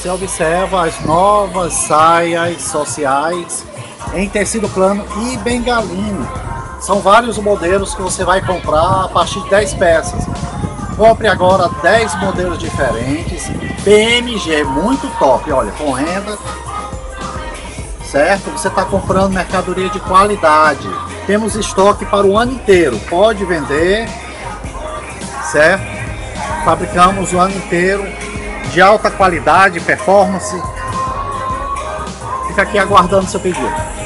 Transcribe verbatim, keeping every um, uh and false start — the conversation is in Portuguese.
se observa as novas saias sociais em tecido plano e bengalino. São vários modelos que você vai comprar a partir de dez peças. Compre agora dez modelos diferentes, P M G, muito top, olha, com renda, certo? Você está comprando mercadoria de qualidade. Temos estoque para o ano inteiro, pode vender, certo? Fabricamos o ano inteiro, de alta qualidade, performance. Fica aqui aguardando seu pedido.